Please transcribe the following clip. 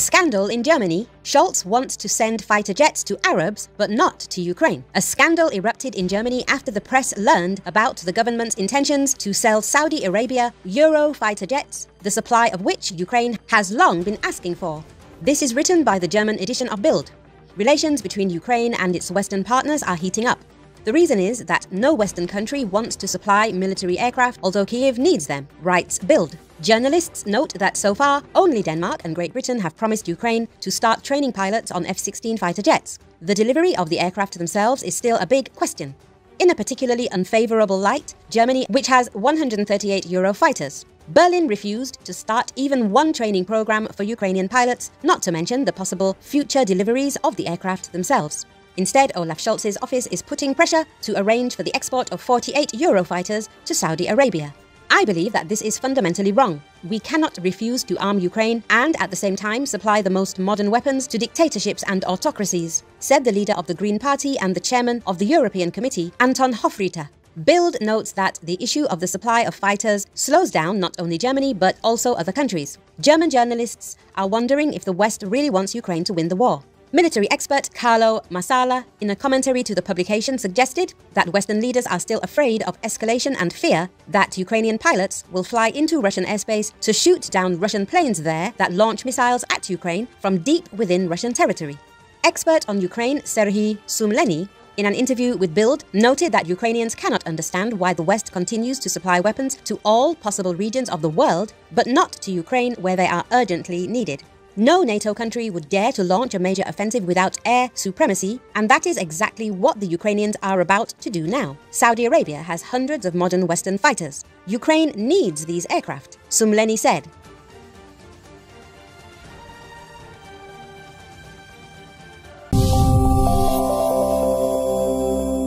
scandal in Germany. Scholz wants to send fighter jets to Arabs, but not to Ukraine. A scandal erupted in Germany after the press learned about the government's intentions to sell Saudi Arabia Eurofighter jets, the supply of which Ukraine has long been asking for. This is written by the German edition of Bild. Relations between Ukraine and its Western partners are heating up. The reason is that no Western country wants to supply military aircraft, although Kyiv needs them, writes Bild. Journalists note that so far, only Denmark and Great Britain have promised Ukraine to start training pilots on F-16 fighter jets. The delivery of the aircraft themselves is still a big question. In a particularly unfavorable light, Germany, which has 138 Eurofighters. Berlin refused to start even one training program for Ukrainian pilots, not to mention the possible future deliveries of the aircraft themselves. Instead, Olaf Scholz's office is putting pressure to arrange for the export of 48 Eurofighters to Saudi Arabia. I believe that this is fundamentally wrong. We cannot refuse to arm Ukraine and at the same time supply the most modern weapons to dictatorships and autocracies, said the leader of the Green Party and the chairman of the European Committee, Anton Hofreiter. Bild notes that the issue of the supply of fighters slows down not only Germany but also other countries. German journalists are wondering if the West really wants Ukraine to win the war. Military expert Carlo Masala, in a commentary to the publication, suggested that Western leaders are still afraid of escalation and fear that Ukrainian pilots will fly into Russian airspace to shoot down Russian planes there that launch missiles at Ukraine from deep within Russian territory. Expert on Ukraine Serhiy Sumlenny, in an interview with Bild, noted that Ukrainians cannot understand why the West continues to supply weapons to all possible regions of the world, but not to Ukraine where they are urgently needed. No NATO country would dare to launch a major offensive without air supremacy, and that is exactly what the Ukrainians are about to do now. Saudi Arabia has hundreds of modern Western fighters. Ukraine needs these aircraft, Sumlenny said.